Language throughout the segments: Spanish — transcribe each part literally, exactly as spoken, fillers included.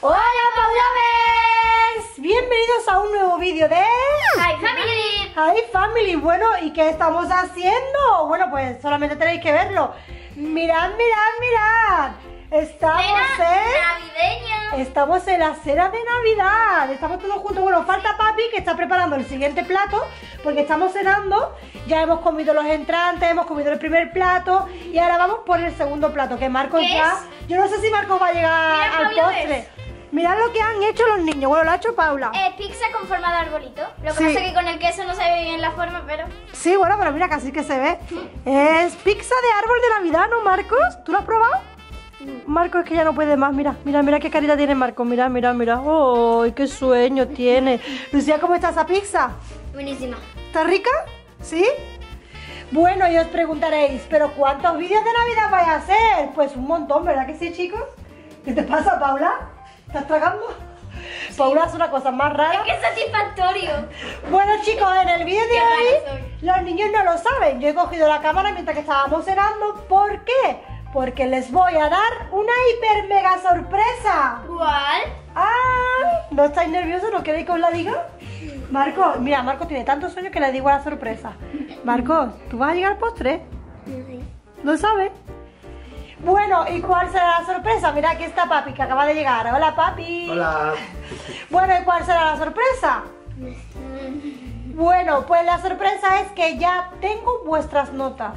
¡Hola, Paulames! Bienvenidos a un nuevo vídeo de... ¡Hi Family! ¡Hi Family! Bueno, ¿y qué estamos haciendo? Bueno, pues solamente tenéis que verlo. Mirad, mirad, mirad. Estamos en... navideña. Estamos en la cena de Navidad. Estamos todos juntos. Bueno, falta papi, que está preparando el siguiente plato, porque estamos cenando. Ya hemos comido los entrantes, hemos comido el primer plato y ahora vamos por el segundo plato, que Marcos ya... es? Yo no sé si Marcos va a llegar al postre. Mirad lo que han hecho los niños. Bueno, lo ha hecho Paula. Es eh, pizza con forma de arbolito. Lo que sí. Pasa es que con el queso no se ve bien la forma, pero... Sí, bueno, pero mira, casi que se ve. Es pizza de árbol de Navidad, ¿no, Marcos? ¿Tú lo has probado? Marcos, es que ya no puede más. Mira, mira, mira qué carita tiene Marcos. Mira, mira, mira. ¡Ay, qué sueño tiene! Lucía, ¿cómo está esa pizza? Buenísima. ¿Está rica? ¿Sí? Bueno, y os preguntaréis, ¿pero cuántos vídeos de Navidad vais a hacer? Pues un montón, ¿verdad que sí, chicos? ¿Qué te pasa, Paula? ¿Estás tragando? Sí. Paula es una cosa más rara. Es que es satisfactorio. Bueno, chicos, en el vídeo de hoy los niños no lo saben. Yo he cogido la cámara mientras que estábamos cenando. ¿Por qué? Porque les voy a dar una hiper mega sorpresa. ¿Cuál? Ah, ¿no estáis nerviosos? ¿No queréis que os la diga? Marco, mira, Marco tiene tantos sueños que le digo a la sorpresa. Marco, ¿tú vas a llegar al postre? Sí. ¿No sabes? Bueno, ¿y cuál será la sorpresa? Mira, aquí está papi, que acaba de llegar. Hola, papi. Hola. Bueno, ¿y cuál será la sorpresa? Bueno, pues la sorpresa es que ya tengo vuestras notas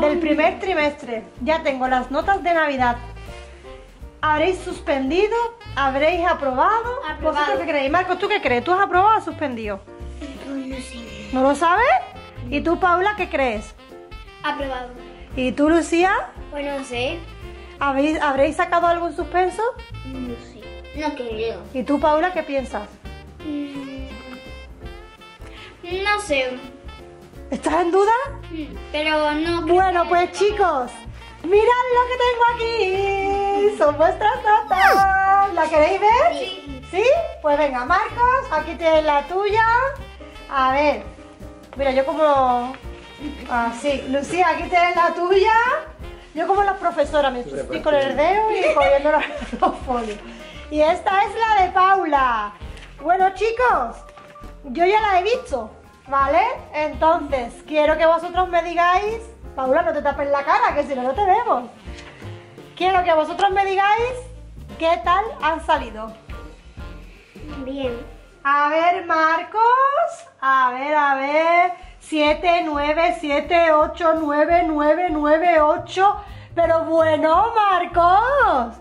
del primer trimestre. Ya tengo las notas de Navidad. Habréis suspendido, habréis aprobado. aprobado. ¿Vosotros qué creéis? Marcos, ¿tú qué crees? ¿Tú has aprobado o suspendido? No sé. ¿No lo sabes? ¿Y tú, Paula, qué crees? Aprobado. ¿Y tú, Lucía? Pues no sé. ¿Habéis, ¿Habréis sacado algo en suspenso? No sé. No creo. ¿Y tú, Paula, qué piensas? Mm, no sé. ¿Estás en duda? Pero no creo. Bueno, pues chicos, mirad lo que tengo aquí. Son vuestras notas. ¿La queréis ver? Sí. ¿Sí? Pues venga, Marcos, aquí tienes la tuya. A ver. Mira, yo como... Así, ah, Lucía, aquí tienes la tuya. Yo como las profesoras me estoy con el dedo y cogiendo los folios. Y esta es la de Paula. Bueno, chicos, yo ya la he visto, ¿vale? Entonces, quiero que vosotros me digáis... Paula, no te tapes la cara, que si no, no te vemos. Quiero que vosotros me digáis qué tal han salido. Bien. A ver, Marcos. A ver, a ver... siete, nueve, siete, ocho, nueve, nueve, nueve, ocho. Pero bueno, Marcos,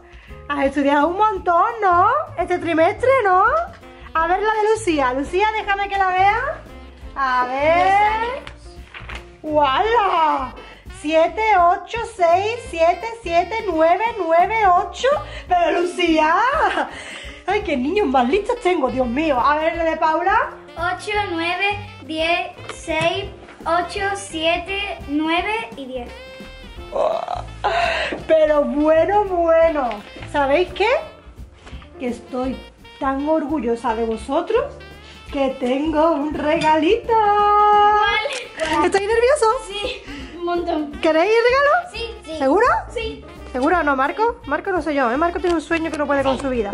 has estudiado un montón, ¿no? Este trimestre, ¿no? A ver la de Lucía. Lucía, déjame que la vea. A ver. ¡Wala! siete, ocho, seis, siete, siete, nueve, nueve, ocho. Pero Lucía, ay, qué niños más listos tengo, Dios mío. A ver la de Paula. ocho, nueve, diez, seis, ocho, siete, nueve y diez. Oh, pero bueno, bueno. ¿Sabéis qué? Que estoy tan orgullosa de vosotros que tengo un regalito. ¿Vale? ¿Estáis nerviosos? Sí, un montón. ¿Queréis el regalo? Sí, sí. ¿Seguro? Sí. ¿Seguro o no, Marco? Marco no soy yo, ¿eh? Marco tiene un sueño que no puede sí. con su vida.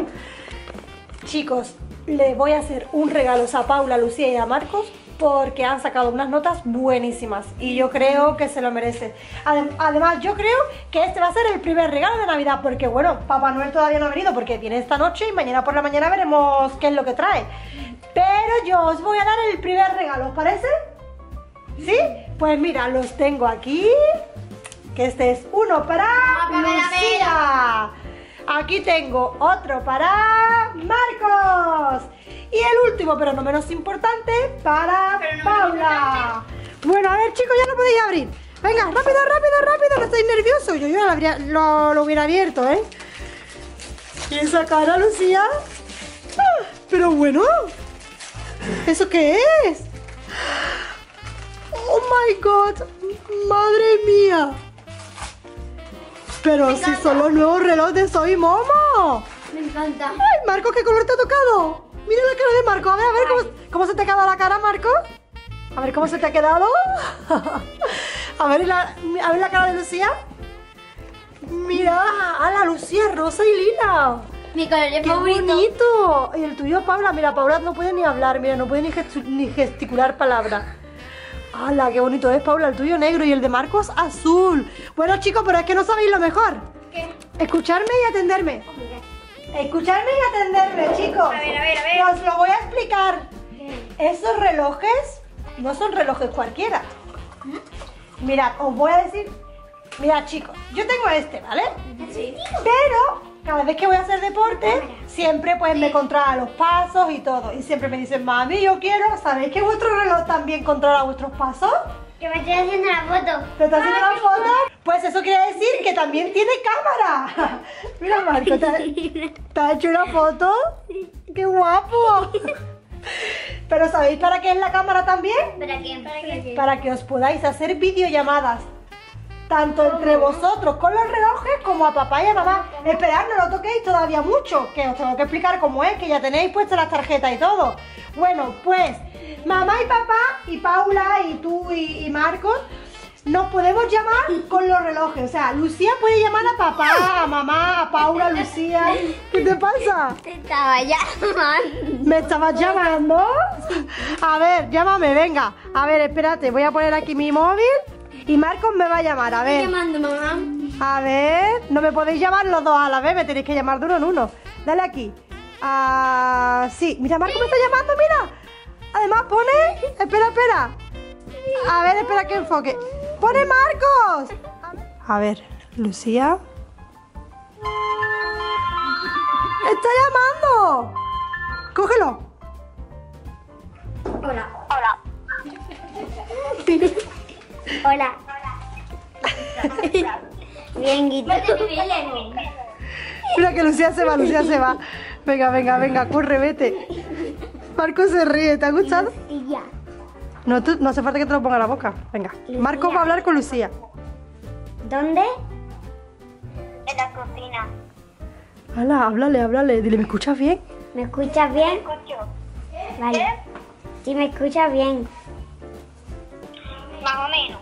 Chicos, le voy a hacer un regalo a Paula, a Lucía y a Marcos porque han sacado unas notas buenísimas y yo creo que se lo merecen. Además, yo creo que este va a ser el primer regalo de Navidad porque, bueno, Papá Noel todavía no ha venido porque viene esta noche y mañana por la mañana veremos qué es lo que trae. Pero yo os voy a dar el primer regalo, ¿os parece? ¿Sí? Pues mira, los tengo aquí, que este es uno para Lucía. Aquí tengo otro para Marcos. Y el último, pero no menos importante, para no Paula. Importante. Bueno, a ver, chicos, ya lo podéis abrir. Venga, rápido, rápido, rápido, no estáis nerviosos. Yo, yo lo, habría, lo, lo hubiera abierto, ¿eh? ¿Y esa cara, Lucía? Ah, pero bueno, ¿eso qué es? Oh my God, madre mía. Pero si son los nuevos relojes de Soy Momo. Me encanta. Ay, Marcos, ¿qué color te ha tocado? Mira la cara de Marco. A ver, a ver cómo, cómo se te ha quedado la cara, Marco. A ver cómo se te ha quedado. A ver la, a ver la cara de Lucía. Mira, a la Lucía rosa y lila. Mi color es favorito. ¡Qué bonito! Y el tuyo, Paula. Mira, Paula no puede ni hablar. Mira, no puede ni, gestu ni gesticular palabras. ¡Hala! ¡Qué bonito es, Paula! El tuyo negro y el de Marcos azul. Bueno, chicos, pero es que no sabéis lo mejor. ¿Qué? Escucharme y atenderme. Okay. Escucharme y atenderme, chicos. A ver, a ver, a ver. Os lo voy a explicar. Okay. Esos relojes no son relojes cualquiera. ¿Mm? Mirad, os voy a decir... Mirad, chicos, yo tengo este, ¿vale? Sí. Pero... Cada vez que voy a hacer deporte, siempre pues me controla los pasos y todo. Y siempre me dicen, mami, yo quiero, ¿sabéis que vuestro reloj también controla vuestros pasos? Que me estoy haciendo la foto. ¿Te estás haciendo la foto? Pues eso quiere decir que también tiene cámara. Mira, Marco, ¿te has, ¿te has hecho una foto? ¡Qué guapo! Pero ¿sabéis para qué es la cámara también? ¿Para qué? ¿Para qué? Para que os podáis hacer videollamadas. Tanto entre vosotros con los relojes como a papá y a mamá. Esperad, no lo toquéis todavía mucho, que os tengo que explicar cómo es, que ya tenéis puestas las tarjetas y todo. Bueno, pues mamá y papá y Paula y tú y, y Marcos nos podemos llamar con los relojes. O sea, Lucía puede llamar a papá, a mamá, a Paula, a Lucía. ¿Qué te pasa? Te estaba llamando. ¿Me estabas llamando? A ver, llámame, venga. A ver, espérate, voy a poner aquí mi móvil. Y Marcos me va a llamar, a ver. Estoy llamando, mamá. A ver, no me podéis llamar los dos a la vez, me tenéis que llamar de uno en uno. Dale aquí. Ah, sí, mira, Marcos me está llamando, mira. Además pone... Espera, espera. A ver, espera que enfoque. ¡Pone Marcos! A ver, Lucía. ¡Está llamando! ¡Cógelo! Hola, hola. Hola. Bien, Guito. Mira que Lucía se va, Lucía se va. Venga, venga, venga, corre, vete. Marco se ríe, ¿te ha gustado? Lucía. No, tú, no hace falta que te lo ponga en la boca. Venga, Lucía. Marco va a hablar con Lucía. ¿Dónde? En la cocina. Hala, háblale, háblale. Dile, ¿me escuchas bien? ¿Me escuchas bien? Me escucho. Vale. Sí, me escuchas bien. Más o menos.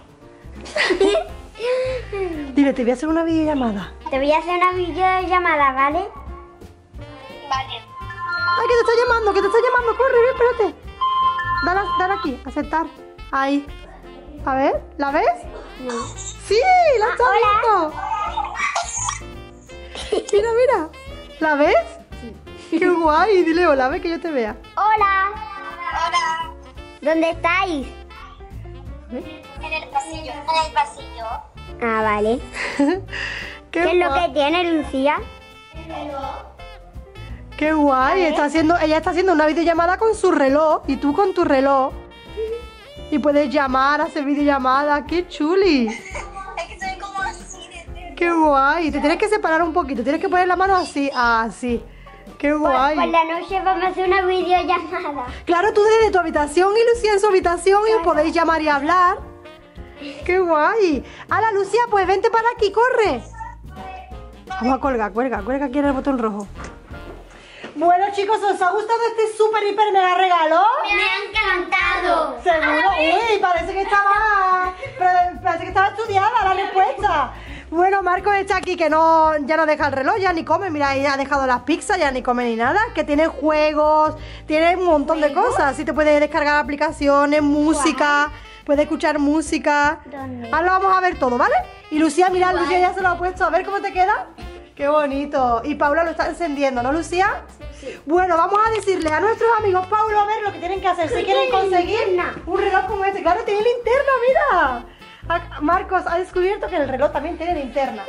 Dile, te voy a hacer una videollamada. Te voy a hacer una videollamada, ¿vale? Vale. Ay, que te está llamando, que te está llamando. Corre, ven, espérate. Dale, dale aquí, aceptar. Ahí. A ver, ¿la ves? No. ¡Sí! ¡La está viendo! Mira, mira. ¿La ves? Sí. ¡Qué guay! Dile hola, ve que yo te vea. Hola. Hola. ¿Dónde estáis? ¿Eh? En el pasillo, en el pasillo. Ah, vale. ¿Qué, ¿Qué es lo que tiene Lucía? El reloj. Qué guay, está haciendo, ella está haciendo una videollamada con su reloj y tú con tu reloj. Y puedes llamar, hacer videollamada, qué chuli. Es que soy como así. De qué guay, te tienes que separar un poquito, tienes que poner la mano así, así. ¡Qué guay! Por, por la noche vamos a hacer una videollamada. Claro, tú desde tu habitación y Lucía en su habitación, claro. Y os podéis llamar y hablar. ¡Qué guay! ¡Hala, Lucía, pues vente para aquí, corre! Vamos a colgar, cuelga, cuelga aquí en el botón rojo. Bueno, chicos, ¿os ha gustado este súper, hiper, mega regalo? ¡Me ha encantado! ¡Seguro! ¡Uy! Parece que estaba... Parece que estaba estudiada la respuesta. Bueno, Marcos está aquí que no, ya no deja el reloj, ya ni come. Mira, ya ha dejado las pizzas, ya ni come ni nada. Que tiene juegos, tiene un montón ¿Juegos? de cosas. Sí, te puedes descargar aplicaciones, música, wow. Puedes escuchar música. ¿Dónde? Ahora lo vamos a ver todo, ¿vale? Y Lucía, mira, wow. Lucía ya se lo ha puesto. A ver cómo te queda. Qué bonito. Y Paula lo está encendiendo, ¿no, Lucía? Sí. Bueno, vamos a decirle a nuestros amigos, Paula, a ver lo que tienen que hacer. Si quieren conseguir un reloj como este. Claro, tiene linterna, mira. Marcos ha descubierto que el reloj también tiene linterna.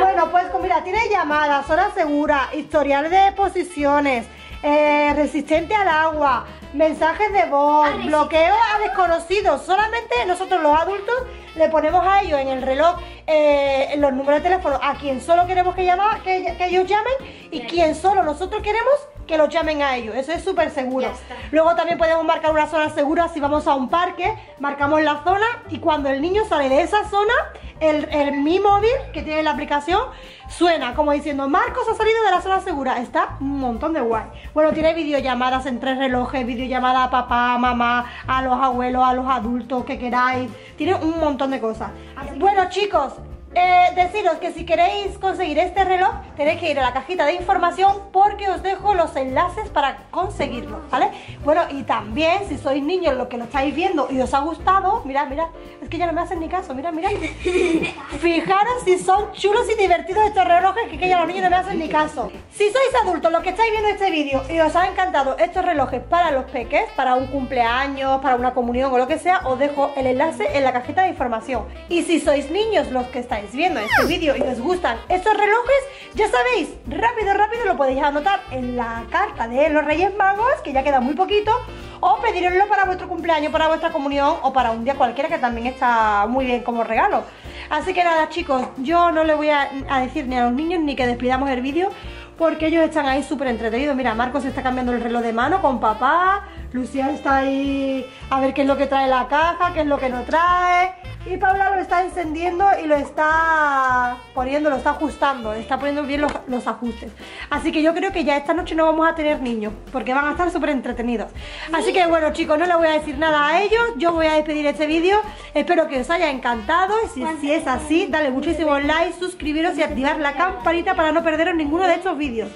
Bueno, pues mira, tiene llamadas, hora segura, historial de posiciones, eh, resistente al agua, mensajes de voz, bloqueo a desconocidos. Solamente nosotros los adultos le ponemos a ellos en el reloj eh, los números de teléfono a quien solo queremos que, llama, que, que ellos llamen y quien solo nosotros queremos que los llamen a ellos. Eso es súper seguro. Luego también podemos marcar una zona segura. Si vamos a un parque, marcamos la zona y cuando el niño sale de esa zona, el, el MiMovil que tiene la aplicación suena como diciendo Marcos ha salido de la zona segura. Está un montón de guay. Bueno, tiene videollamadas en tres relojes, videollamada a papá, a mamá, a los abuelos, a los adultos que queráis. Tiene un montón de cosas. Bueno, chicos, Eh, deciros que si queréis conseguir este reloj tenéis que ir a la cajita de información porque os dejo los enlaces para conseguirlo, ¿vale? Bueno, y también si sois niños los que lo estáis viendo y os ha gustado, mirad, mirad, es que ya no me hacen ni caso, mirad, mirad. Fijaros si son chulos y divertidos estos relojes, que, que ya los niños no me hacen ni caso. Si sois adultos los que estáis viendo este vídeo y os ha encantado estos relojes para los peques, para un cumpleaños, para una comunión o lo que sea, os dejo el enlace en la cajita de información. Y si sois niños los que estáis viendo este vídeo y os gustan estos relojes, ya sabéis, rápido, rápido lo podéis anotar en la carta de los Reyes Magos, que ya queda muy poquito, o pedíroslo para vuestro cumpleaños, para vuestra comunión o para un día cualquiera, que también está muy bien como regalo. Así que nada, chicos, yo no le voy a, a decir ni a los niños ni que despidamos el vídeo, porque ellos están ahí súper entretenidos. Mira, Marcos está cambiando el reloj de mano con papá, Lucía está ahí a ver qué es lo que trae la caja, qué es lo que no trae, y Paula lo está encendiendo y lo está poniendo, lo está ajustando, está poniendo bien los, los ajustes. Así que yo creo que ya esta noche no vamos a tener niños, porque van a estar súper entretenidos. Sí. Así que bueno, chicos, no les voy a decir nada a ellos, yo voy a despedir este vídeo. Espero que os haya encantado, y si, si es así, dale muchísimos likes, suscribiros y activar la campanita para no perderos ninguno de estos vídeos.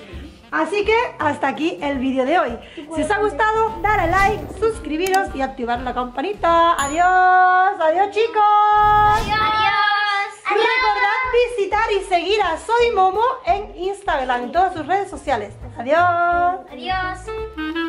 Así que hasta aquí el vídeo de hoy. Si os ha gustado, dale like, suscribiros y activar la campanita. Adiós, adiós chicos. Adiós. Adiós. Recordad visitar y seguir a Soy Momo en Instagram, en todas sus redes sociales. Adiós. Adiós.